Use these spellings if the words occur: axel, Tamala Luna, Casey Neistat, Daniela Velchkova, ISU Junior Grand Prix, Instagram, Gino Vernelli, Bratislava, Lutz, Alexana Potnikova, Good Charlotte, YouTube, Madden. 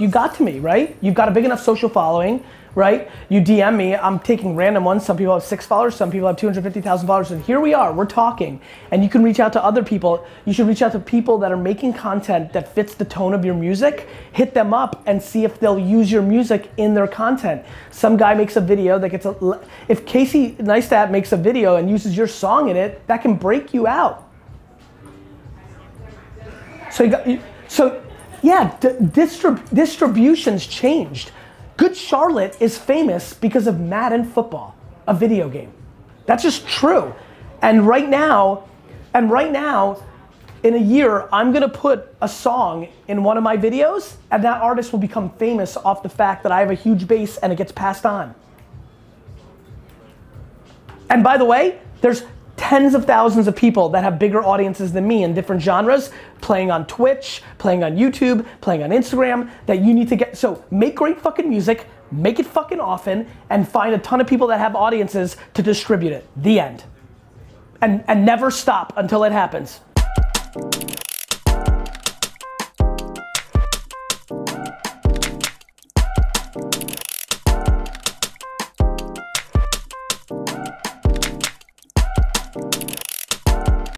you got to me, right? You've got a big enough social following, right? You DM me, I'm taking random ones. Some people have 6 followers, some people have 250,000 followers, and here we are, we're talking. And you can reach out to other people. You should reach out to people that are making content that fits the tone of your music. Hit them up and see if they'll use your music in their content. Some guy makes a video that gets a, if Casey Neistat makes a video and uses your song in it, that can break you out. So you got, so yeah, distribution's changed. Good Charlotte is famous because of Madden football, a video game. That's just true. And right now, in a year, I'm gonna put a song in one of my videos, and that artist will become famous off the fact that I have a huge base and it gets passed on. And by the way, there's tens of thousands of people that have bigger audiences than me in different genres, playing on Twitch, playing on YouTube, playing on Instagram, that you need to get. So make great fucking music, make it fucking often, and find a ton of people that have audiences to distribute it. The end. And never stop until it happens.